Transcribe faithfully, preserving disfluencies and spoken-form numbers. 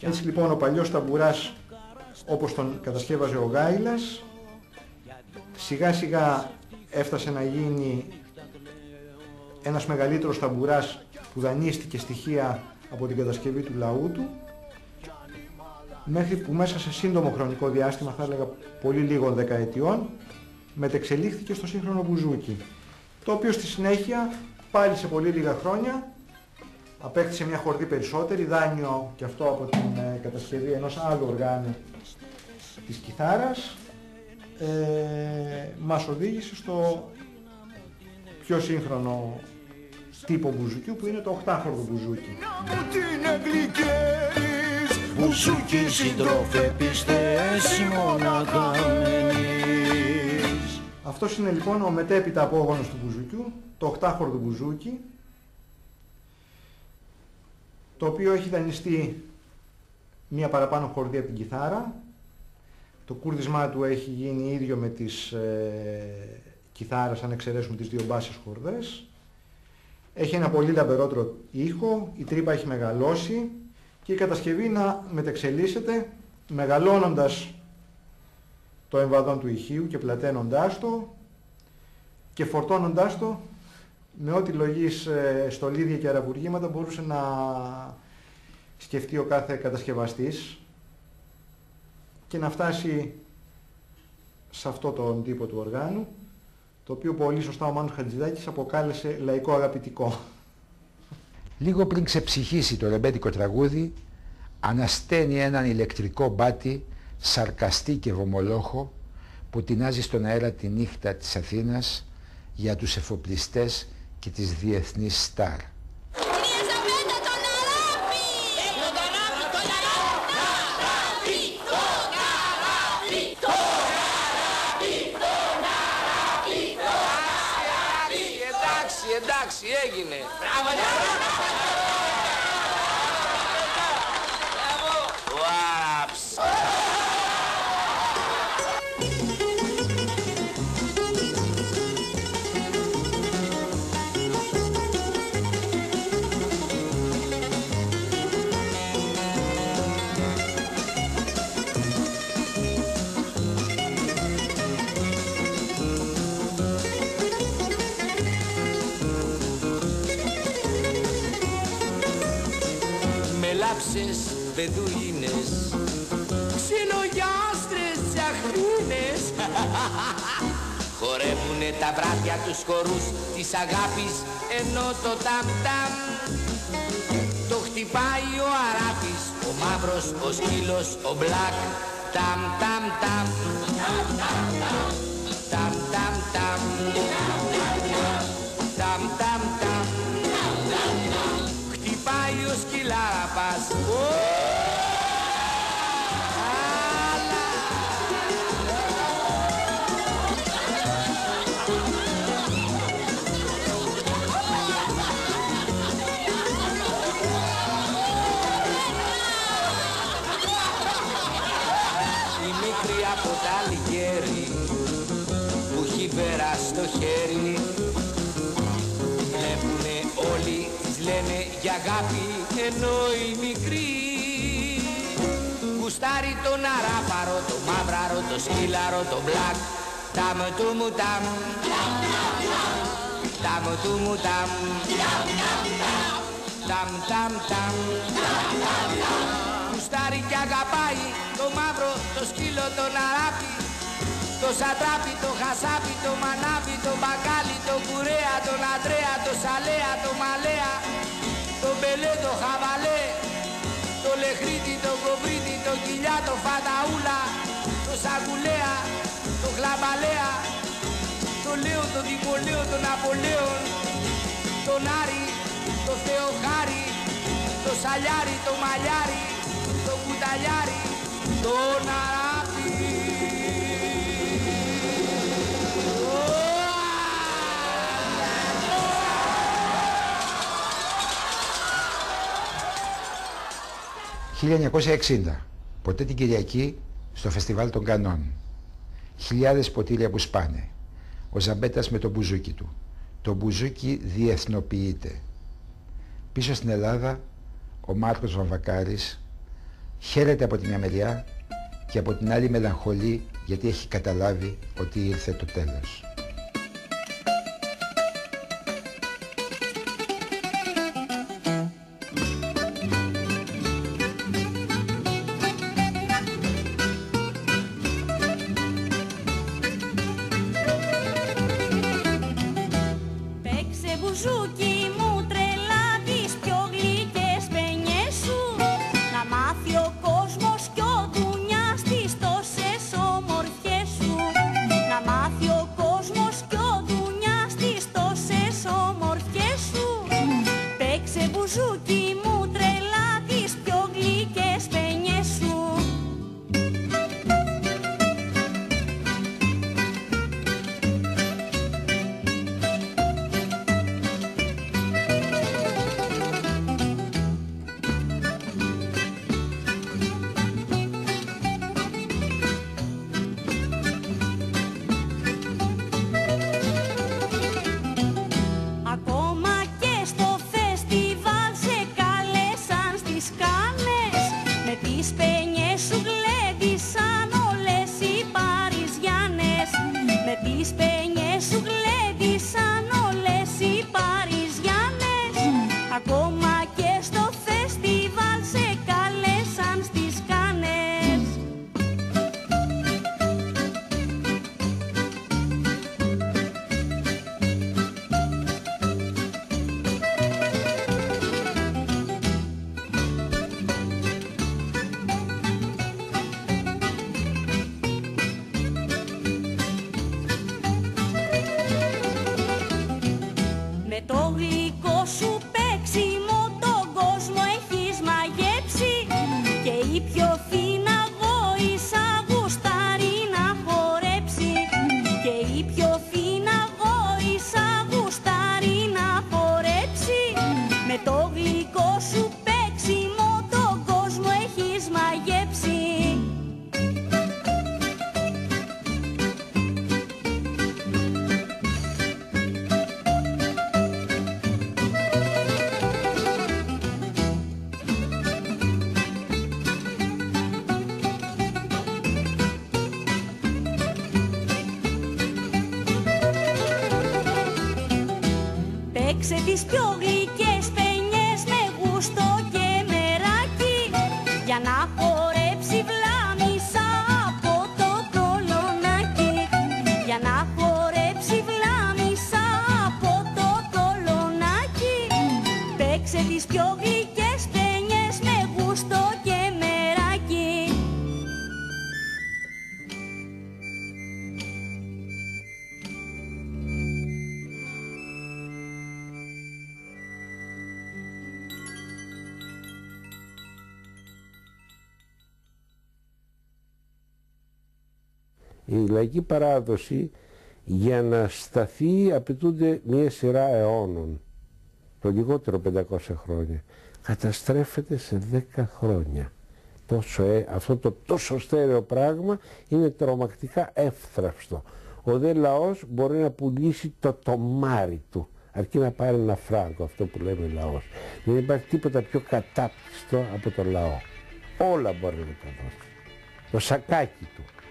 Έτσι λοιπόν ο παλιός ταμπουράς, όπως τον κατασκεύαζε ο Γάιλας, σιγά σιγά έφτασε να γίνει ένας μεγαλύτερος ταμπουράς που δανείστηκε στοιχεία από την κατασκευή του λαού του, μέχρι που μέσα σε σύντομο χρονικό διάστημα, θα έλεγα πολύ λίγων δεκαετιών, μετεξελίχθηκε στο σύγχρονο μπουζούκι, το οποίο στη συνέχεια πάλι σε πολύ λίγα χρόνια απέκτησε μια χορδή περισσότερη, δάνειο και αυτό από την κατασκευή ενός άλλου οργάνου της κιθάρας, ε, μας οδήγησε στο πιο σύγχρονο τύπο μπουζουκιού που είναι το οχτάχορδο μπουζούκι. Μπουζούκι συντρόφε πιστές μονακαμένης. Αυτός είναι λοιπόν ο μετέπειτα απόγονος του μπουζουκιού, το οχτάχορδο μπουζούκι, το οποίο έχει δανειστεί μία παραπάνω χορδή από την κιθάρα. Το κούρδισμά του έχει γίνει ίδιο με τις ε, κιθάρας, αν εξαιρέσουμε τις δύο μπάσες χορδές. Έχει ένα πολύ λαμπερότερο ήχο, η τρύπα έχει μεγαλώσει και η κατασκευή να μετεξελίσσεται, μεγαλώνοντας το εμβαδόν του ηχείου και πλαταίνοντάς το και φορτώνοντάς το με ό,τι λογής στολίδια και αραβουργήματα μπορούσε να σκεφτεί ο κάθε κατασκευαστής και να φτάσει σε αυτό τον τύπο του οργάνου, το οποίο πολύ σωστά ο Μάνος Χατζηδάκης αποκάλεσε λαϊκό αγαπητικό. Λίγο πριν ξεψυχήσει το ρεμπέτικο τραγούδι, ανασταίνει έναν ηλεκτρικό μπάτι σαρκαστή και βομολόχο που τεινάζει στον αέρα τη νύχτα της Αθήνας για τους εφοπλιστές και τις διεθνείς στάρ. Εντάξει, έγινε. Μπράβο, μπράβο. Βεδουίνες, ξενογιάστρες, τσαχνίνες χορεύουνε τα βράδια τους χορούς της αγάπης, ενώ το ταμ-ταμ το χτυπάει ο αράπης, ο μαύρος, ο σκύλος, ο μπλακ. Ταμ-ταμ-ταμ, ταμ-ταμ-ταμ, ταμ-ταμ-ταμ, ταμ-ταμ-ταμ, χτυπάει ο σκυλάραπας. Αγάπη, ενώ η μικρή γουστάρει τον αράπαρο, το μαύραρο, το σκύλαρο, το μπλακ. Ταμ του μου ταμ, ταμ του μου ταμ, ταμ ταμ ταμ, γουστάρει κι αγαπάει το μαύρο, το σκύλο, τον αράπη, το σατράπι, το χασάπι, το μανάπι, το μπακάλι, το κουρέα, τον Αντρέα, το σαλέα, το μαλέα, το μπελέ, το χαβαλέ, το λεχρίτι, το κοβρίτι, το κοιλιά, το φαταούλα, το σακουλέα, το χλαμπαλέα, το λέω, το διπολέο, τον Απολέον, τον Άρη, το θεοχάρι, το σαλιάρι, το μαλλιάρι, το κουταλιάρι, τον αράπι. χίλια εννιακόσια εξήντα, ποτέ την Κυριακή, στο Φεστιβάλ των Κανών. Χιλιάδες ποτήρια που σπάνε. Ο Ζαμπέτας με το μπουζούκι του. Το μπουζούκι διεθνοποιείται. Πίσω στην Ελλάδα, ο Μάρκος Βαμβακάρης χαίρεται από τη μια μεριά και από την άλλη μελαγχολεί γιατί έχει καταλάβει ότι ήρθε το τέλος. Η λαϊκή παράδοση για να σταθεί απαιτούνται μία σειρά αιώνων, το λιγότερο πεντακόσια χρόνια. Καταστρέφεται σε δέκα χρόνια. Τόσο, ε, αυτό το τόσο στέρεο πράγμα είναι τρομακτικά εύθραυστο. Ο δε λαός μπορεί να πουλήσει το τομάρι του, αρκεί να πάρει ένα φράγκο, αυτό που λέμε λαός. Δεν υπάρχει τίποτα πιο κατάπτυστο από το λαό. Όλα μπορεί να το δώσει. Το σακάκι του.